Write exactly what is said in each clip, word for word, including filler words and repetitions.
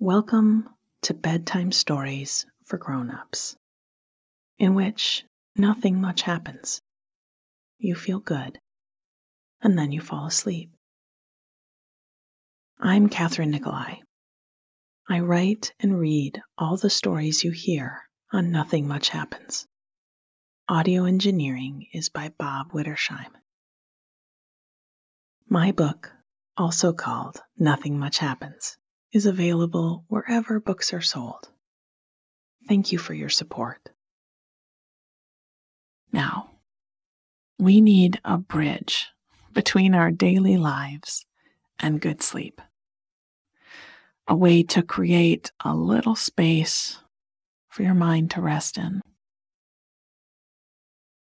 Welcome to Bedtime Stories for Grown-Ups, in which nothing much happens. You feel good, and then you fall asleep. I'm Kathryn Nicolai. I write and read all the stories you hear on Nothing Much Happens. Audio engineering is by Bob Wittersheim. My book, also called Nothing Much Happens, is available wherever books are sold. Thank you for your support. Now, we need a bridge between our daily lives and good sleep. A way to create a little space for your mind to rest in.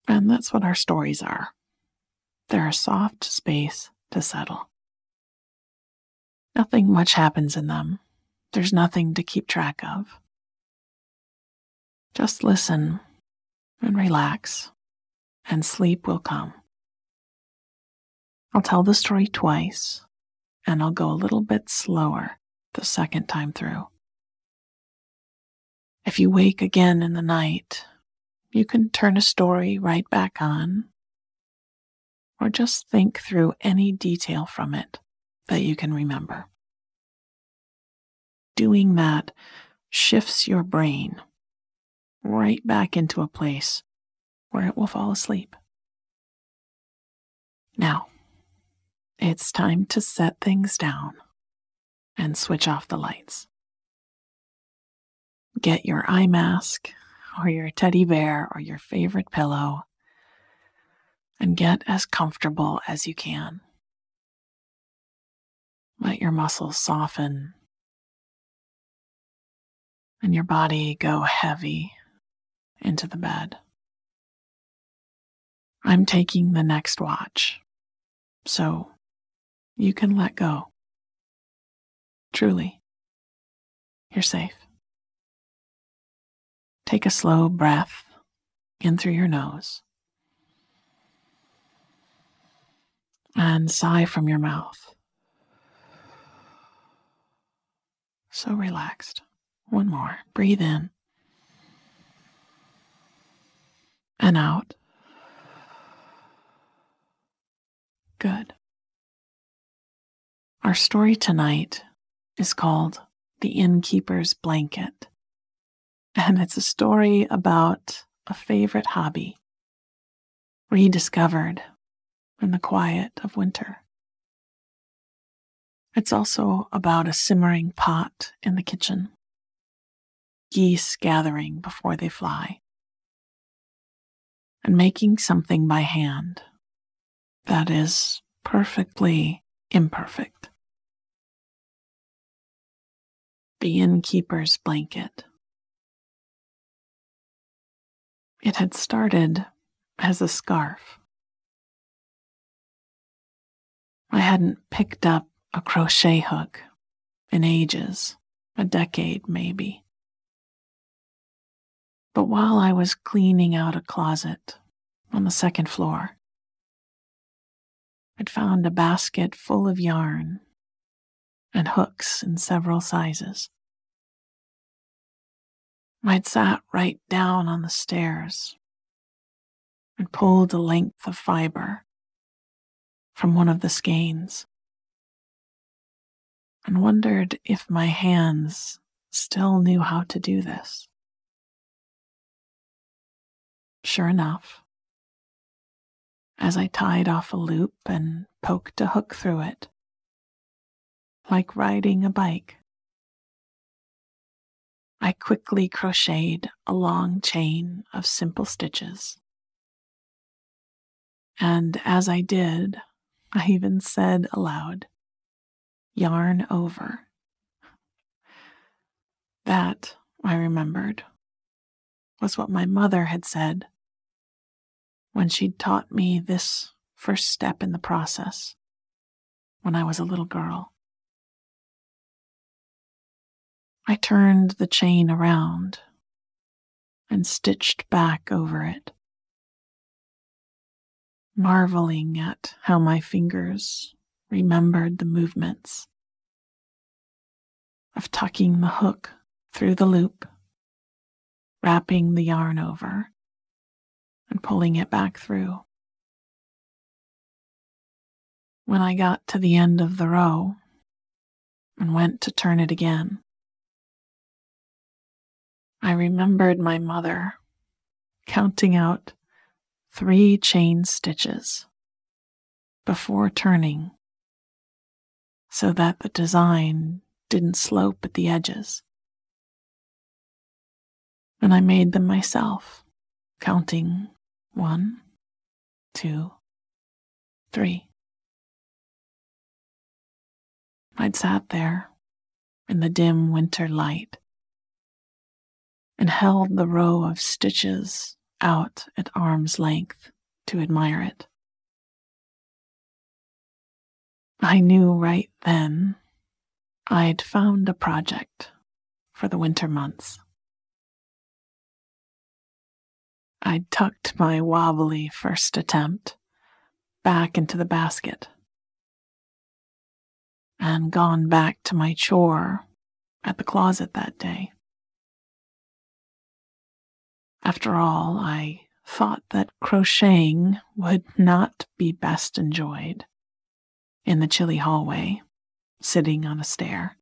And that's what our stories are. They're a soft space to settle. Nothing much happens in them. There's nothing to keep track of. Just listen and relax, and sleep will come. I'll tell the story twice, and I'll go a little bit slower the second time through. If you wake again in the night, you can turn a story right back on, or just think through any detail from it that you can remember. Doing that shifts your brain right back into a place where it will fall asleep. Now, it's time to set things down and switch off the lights. Get your eye mask or your teddy bear or your favorite pillow and get as comfortable as you can. Let your muscles soften and your body go heavy into the bed. I'm taking the next watch, so you can let go. Truly, you're safe. Take a slow breath in through your nose and sigh from your mouth. So relaxed. One more. Breathe in and out. Good. Our story tonight is called The Innkeeper's Blanket, and it's a story about a favorite hobby rediscovered in the quiet of winter. It's also about a simmering pot in the kitchen, geese gathering before they fly, and making something by hand that is perfectly imperfect. The Innkeeper's Blanket. It had started as a scarf. I hadn't picked up a crochet hook in ages, a decade maybe. But while I was cleaning out a closet on the second floor, I'd found a basket full of yarn and hooks in several sizes. I'd sat right down on the stairs and pulled a length of fiber from one of the skeins, and wondered if my hands still knew how to do this. Sure enough, as I tied off a loop and poked a hook through it, like riding a bike, I quickly crocheted a long chain of simple stitches. And as I did, I even said aloud, "Yarn over." That, I remembered, was what my mother had said when she'd taught me this first step in the process when I was a little girl. I turned the chain around and stitched back over it, marveling at how my fingers remembered the movements of tucking the hook through the loop, wrapping the yarn over, and pulling it back through. When I got to the end of the row and went to turn it again, I remembered my mother counting out three chain stitches before turning so that the design didn't slope at the edges. And I made them myself, counting one, two, three. I'd sat there in the dim winter light and held the row of stitches out at arm's length to admire it. I knew right then I'd found a project for the winter months. I tucked my wobbly first attempt back into the basket and gone back to my chore at the closet that day. After all, I thought that crocheting would not be best enjoyed in the chilly hallway, sitting on a stair,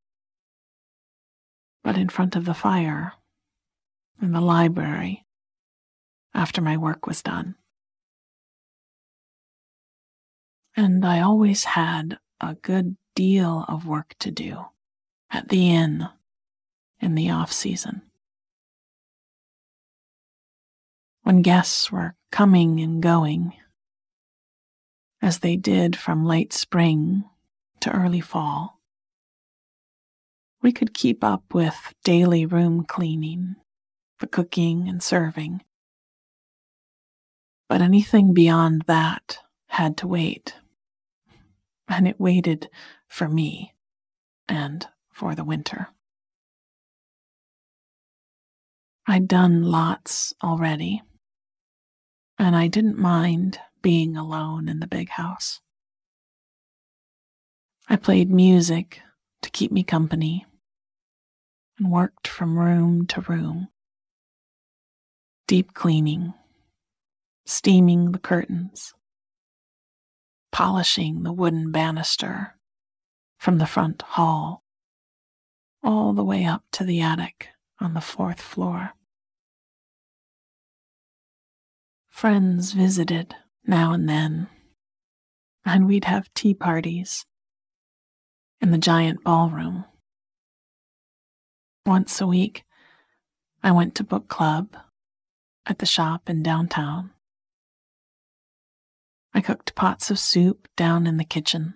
but in front of the fire, in the library, after my work was done. And I always had a good deal of work to do at the inn in the off-season, when guests were coming and going, as they did from late spring to early fall. We could keep up with daily room cleaning, the cooking and serving, but anything beyond that had to wait, and it waited for me and for the winter. I'd done lots already, and I didn't mind being alone in the big house. I played music to keep me company and worked from room to room, deep cleaning, steaming the curtains, polishing the wooden banister from the front hall all the way up to the attic on the fourth floor. Friends visited now and then, and we'd have tea parties in the giant ballroom. Once a week, I went to book club at the shop in downtown. I cooked pots of soup down in the kitchen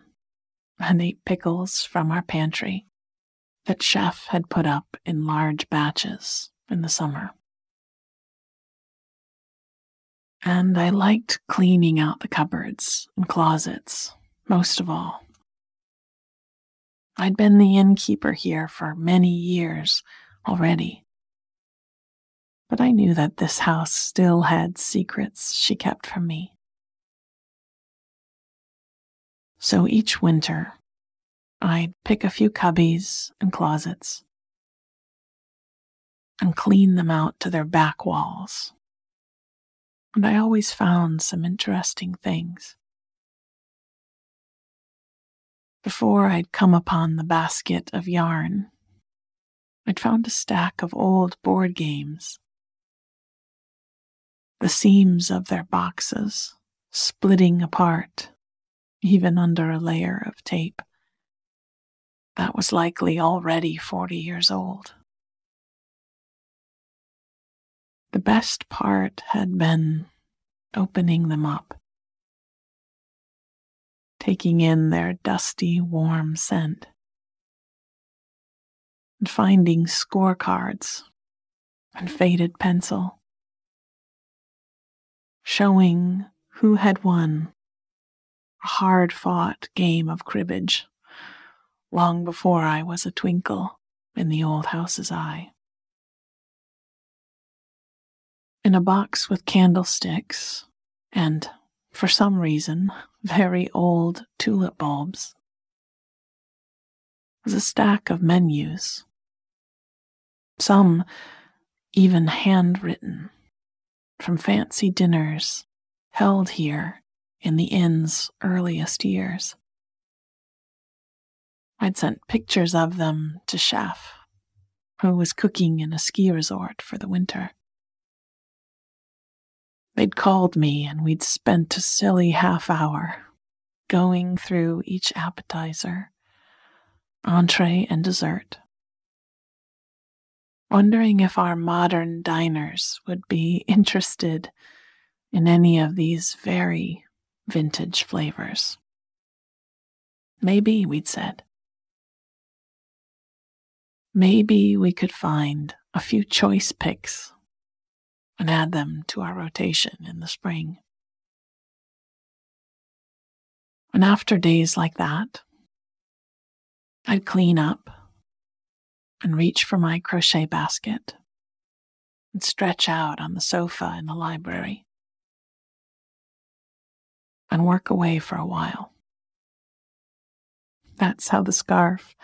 and ate pickles from our pantry that Chef had put up in large batches in the summer. And I liked cleaning out the cupboards and closets, most of all. I'd been the innkeeper here for many years already, but I knew that this house still had secrets she kept from me. So each winter, I'd pick a few cubbies and closets and clean them out to their back walls, and I always found some interesting things. Before I'd come upon the basket of yarn, I'd found a stack of old board games. The seams of their boxes splitting apart, even under a layer of tape that was likely already forty years old. The best part had been opening them up, taking in their dusty, warm scent, and finding scorecards and faded pencil, showing who had won a hard-fought game of cribbage long before I was a twinkle in the old house's eye. In a box with candlesticks and, for some reason, very old tulip bulbs, was a stack of menus some even handwritten, from fancy dinners held here in the inn's earliest years. I'd sent pictures of them to Chef, who was cooking in a ski resort for the winter. They'd called me, and we'd spent a silly half hour going through each appetizer, entree, and dessert, wondering if our modern diners would be interested in any of these very vintage flavors. Maybe, we'd said. Maybe we could find a few choice picks and add them to our rotation in the spring. And after days like that, I'd clean up and reach for my crochet basket and stretch out on the sofa in the library and work away for a while. That's how the scarf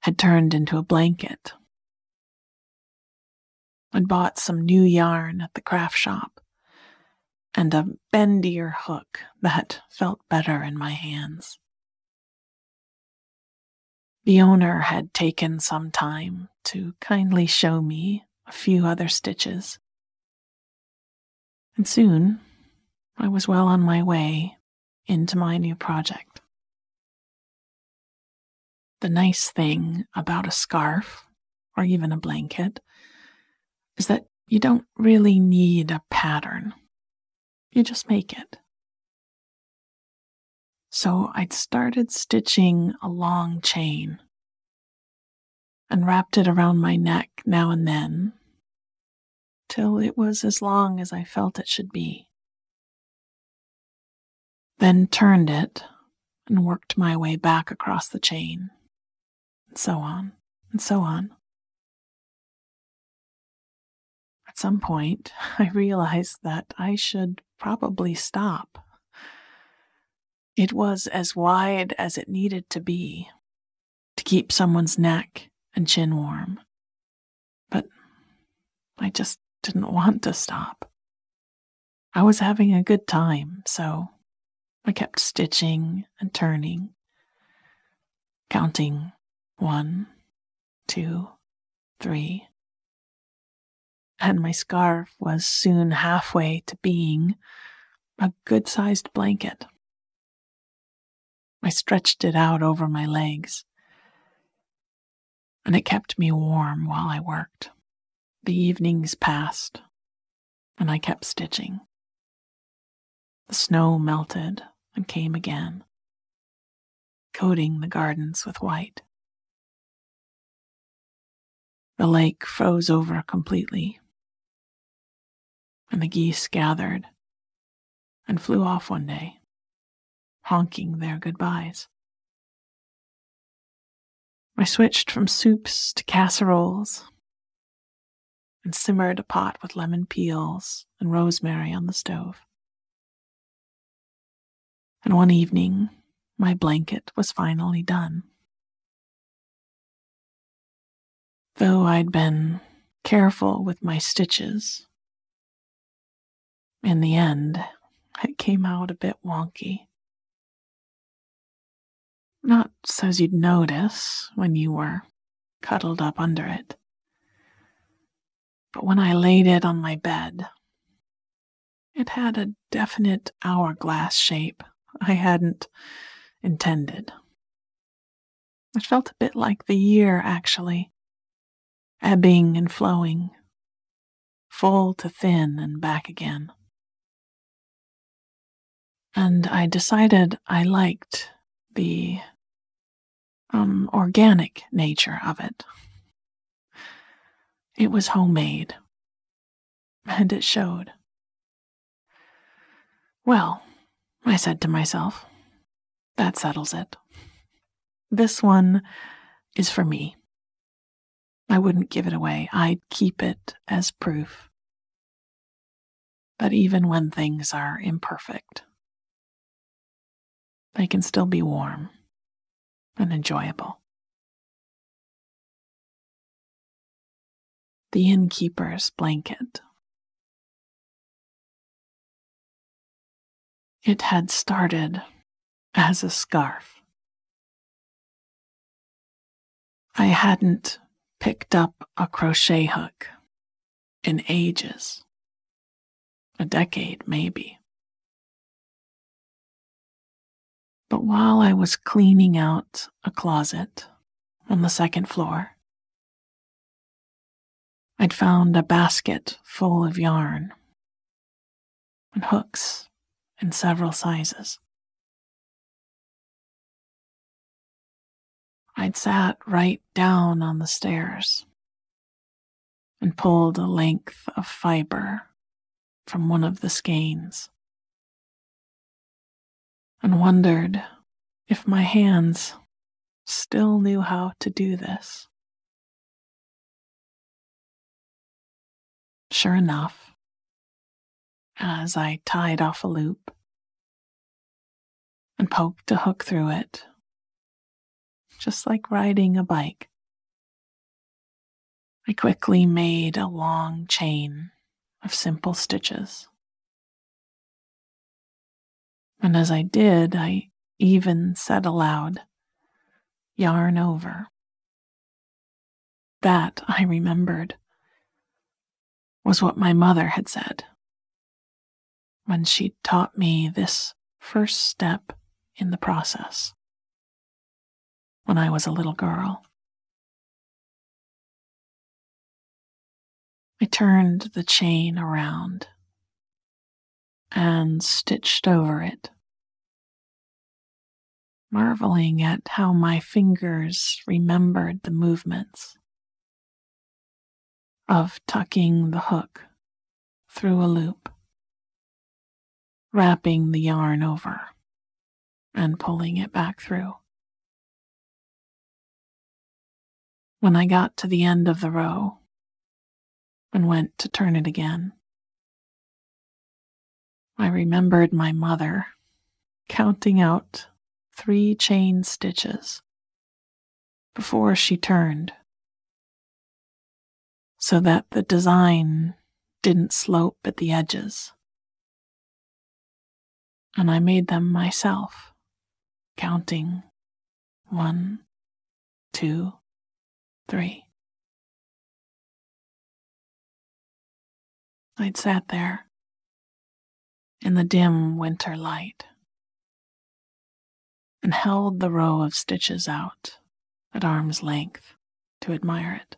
had turned into a blanket. I'd bought some new yarn at the craft shop and a bendier hook that felt better in my hands. The owner had taken some time to kindly show me a few other stitches, and soon I was well on my way into my new project. The nice thing about a scarf, or even a blanket, is that you don't really need a pattern. You just make it. So I'd started stitching a long chain and wrapped it around my neck now and then till it was as long as I felt it should be. Then turned it and worked my way back across the chain, and so on, and so on. At some point, I realized that I should probably stop. It was as wide as it needed to be to keep someone's neck and chin warm, but I just didn't want to stop. I was having a good time, so I kept stitching and turning, counting one, two, three, and my scarf was soon halfway to being a good-sized blanket. I stretched it out over my legs, and it kept me warm while I worked. The evenings passed, and I kept stitching. The snow melted and came again, coating the gardens with white. The lake froze over completely, and the geese gathered and flew off one day, honking their goodbyes. I switched from soups to casseroles and simmered a pot with lemon peels and rosemary on the stove. And one evening, my blanket was finally done. Though I'd been careful with my stitches, in the end, it came out a bit wonky. Not so's you'd notice when you were cuddled up under it, but when I laid it on my bed, it had a definite hourglass shape I hadn't intended. It felt a bit like the year, actually, ebbing and flowing, full to thin and back again. And I decided I liked the um, organic nature of it. It was homemade, and it showed. Well, I said to myself, that settles it. This one is for me. I wouldn't give it away. I'd keep it as proof that even when things are imperfect, they can still be warm and enjoyable. the innkeeper's blanket. It had started as a scarf. I hadn't picked up a crochet hook in ages, a decade maybe. But while I was cleaning out a closet on the second floor, I'd found a basket full of yarn and hooks in several sizes. I'd sat right down on the stairs and pulled a length of fiber from one of the skeins, and wondered if my hands still knew how to do this. Sure enough, as I tied off a loop and poked a hook through it, just like riding a bike, I quickly made a long chain of simple stitches. And as I did, I even said aloud, "Yarn over." That, I remembered, was what my mother had said when she'd taught me this first step in the process when I was a little girl. I turned the chain around and stitched over it, marveling at how my fingers remembered the movements of tucking the hook through a loop, wrapping the yarn over, and pulling it back through. When I got to the end of the row and went to turn it again, I remembered my mother counting out three chain stitches before she turned, so that the design didn't slope at the edges, and I made them myself, counting one, two, three. I'd sat there in the dim winter light and held the row of stitches out at arm's length to admire it.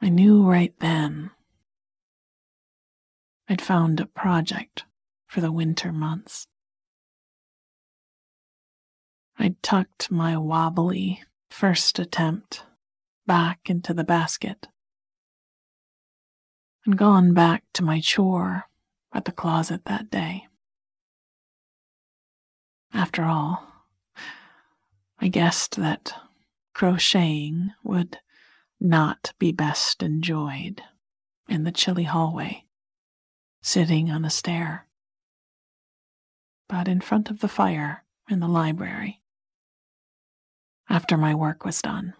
I knew right then I'd found a project for the winter months. I'd tucked my wobbly first attempt back into the basket and gone back to my chore at the closet that day. After all, I guessed that crocheting would not be best enjoyed in the chilly hallway, sitting on a stair, but in front of the fire in the library after my work was done.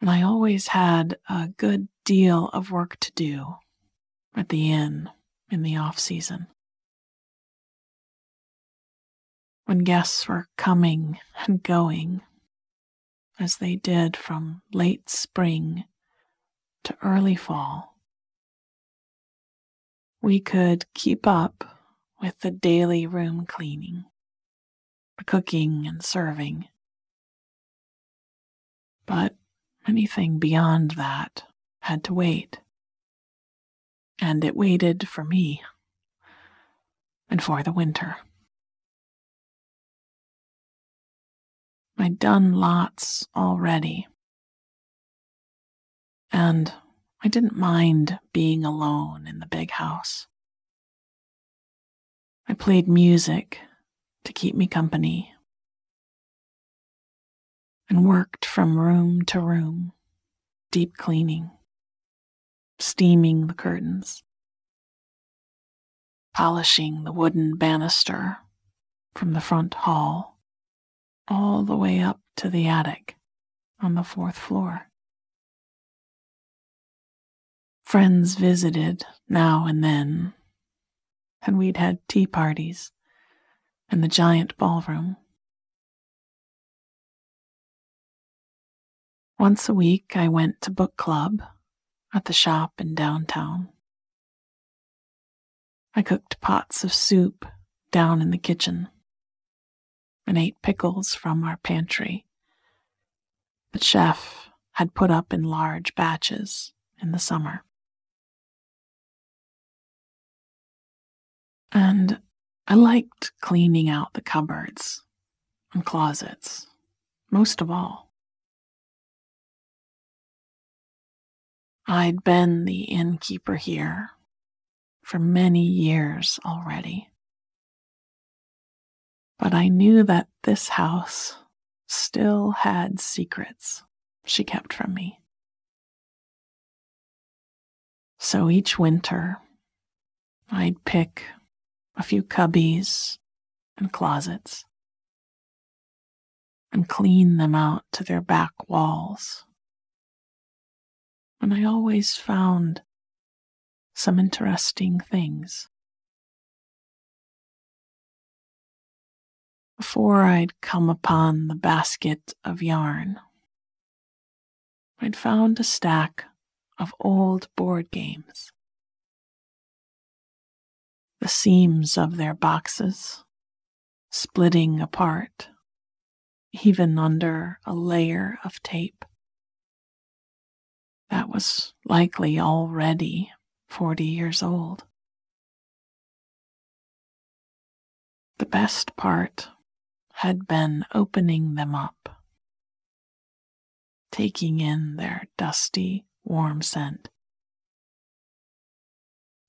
And I always had a good deal of work to do at the inn in the off-season, when guests were coming and going, as they did from late spring to early fall. We could keep up with the daily room cleaning, the cooking and serving, but anything beyond that had to wait, and it waited for me and for the winter. I'd done lots already, and I didn't mind being alone in the big house. I played music to keep me company, and worked from room to room, deep cleaning, steaming the curtains, polishing the wooden banister from the front hall all the way up to the attic on the fourth floor. Friends visited now and then, and we'd had tea parties in the giant ballroom. Once a week, I went to book club at the shop in downtown. I cooked pots of soup down in the kitchen and ate pickles from our pantry that Chef had put up in large batches in the summer. And I liked cleaning out the cupboards and closets, most of all. I'd been the innkeeper here for many years already, but I knew that this house still had secrets she kept from me. So each winter, I'd pick a few cubbies and closets and clean them out to their back walls. And I always found some interesting things. Before I'd come upon the basket of yarn, I'd found a stack of old board games. The seams of their boxes splitting apart, even under a layer of tape that was likely already forty years old. The best part had been opening them up, taking in their dusty, warm scent,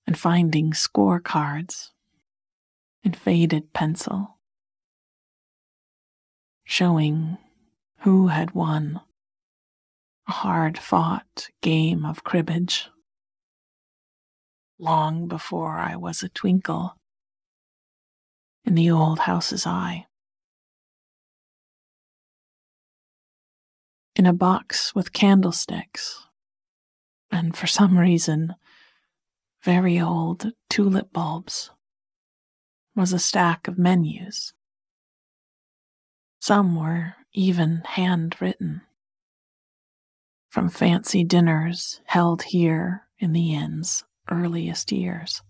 and finding scorecards and faded pencil showing who had won a hard-fought game of cribbage long before I was a twinkle in the old house's eye. In a box with candlesticks, and for some reason very old tulip bulbs, was a stack of menus. Some were even handwritten, from fancy dinners held here in the inn's earliest years.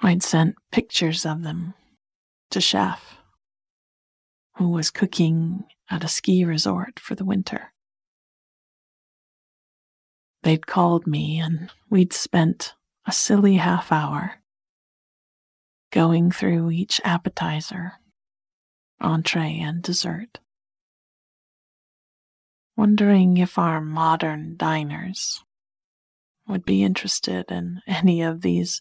I'd sent pictures of them to Chef, who was cooking at a ski resort for the winter. They'd called me, and we'd spent a silly half hour going through each appetizer, entree, and dessert, wondering if our modern diners would be interested in any of these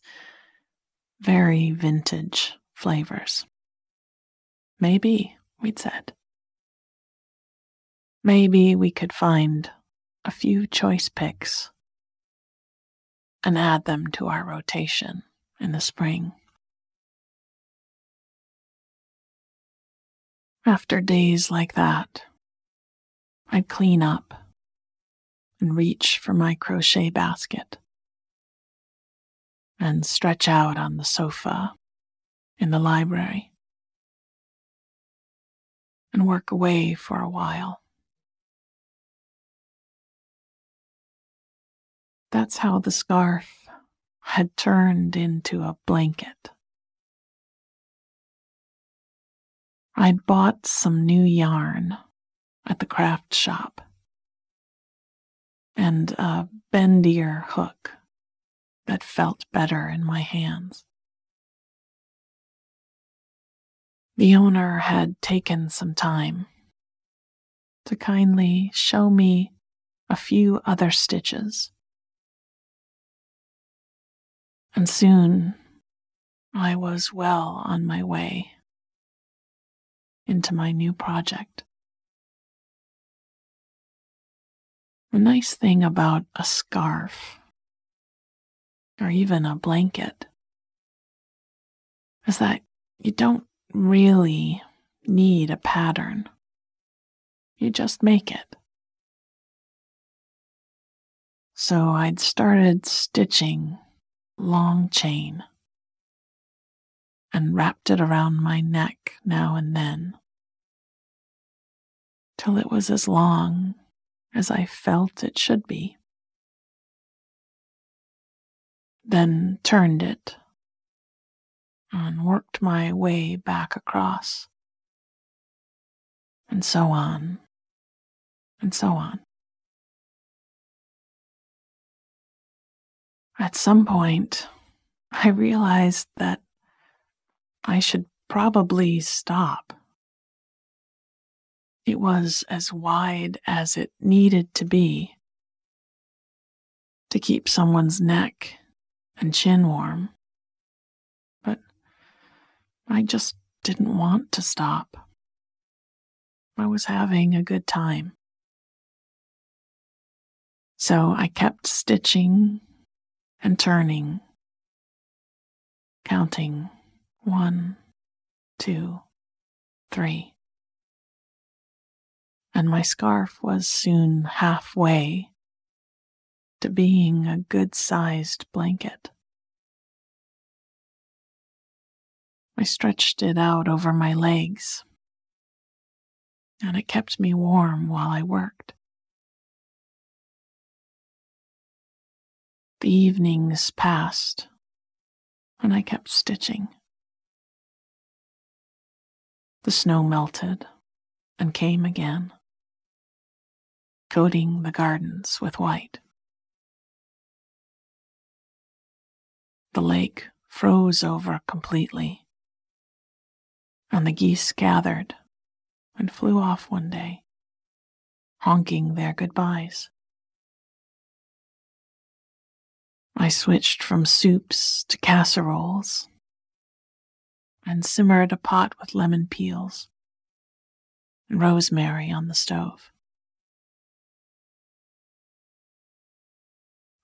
very vintage flavors. Maybe, we'd said. Maybe we could find a few choice picks and add them to our rotation in the spring. After days like that, I'd clean up and reach for my crochet basket and stretch out on the sofa in the library and work away for a while. That's how the scarf had turned into a blanket. I'd bought some new yarn at the craft shop and a bendier hook that felt better in my hands. The owner had taken some time to kindly show me a few other stitches, and soon I was well on my way into my new project. The nice thing about a scarf, or even a blanket, is that you don't really need a pattern. You just make it. So I'd started stitching long chain and wrapped it around my neck now and then till it was as long as I felt it should be. Then turned it and worked my way back across, and so on, and so on. At some point, I realized that I should probably stop. It was as wide as it needed to be to keep someone's neck and chin warm, but I just didn't want to stop. I was having a good time. So I kept stitching and turning, counting one, two, three, and my scarf was soon halfway to being a good-sized blanket. I stretched it out over my legs, and it kept me warm while I worked. The evenings passed, and I kept stitching. The snow melted and came again, coating the gardens with white. The lake froze over completely, and the geese gathered and flew off one day, honking their goodbyes. I switched from soups to casseroles and simmered a pot with lemon peels and rosemary on the stove.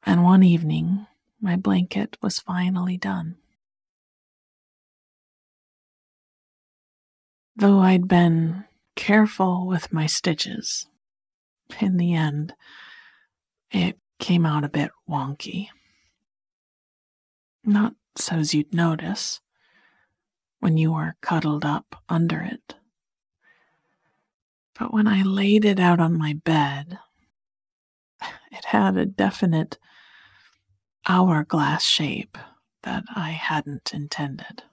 And one evening, my blanket was finally done. Though I'd been careful with my stitches, in the end, it came out a bit wonky. Not so's you'd notice when you were cuddled up under it. But when I laid it out on my bed, it had a definite hourglass shape that I hadn't intended.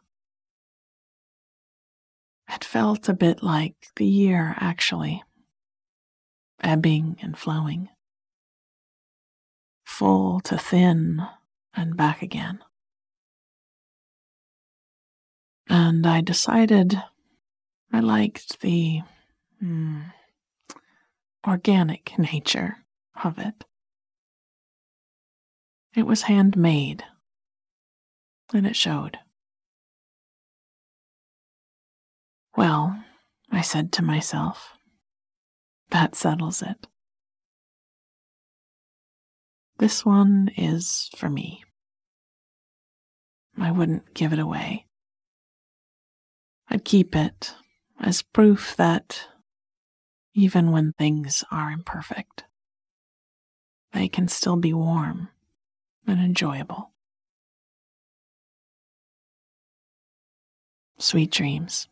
It felt a bit like the year, actually, ebbing and flowing, full to thin and back again. And I decided I liked the mm, organic nature of it. It was handmade, and it showed. Well, I said to myself, that settles it. This one is for me. I wouldn't give it away. I'd keep it as proof that even when things are imperfect, they can still be warm and enjoyable. Sweet dreams.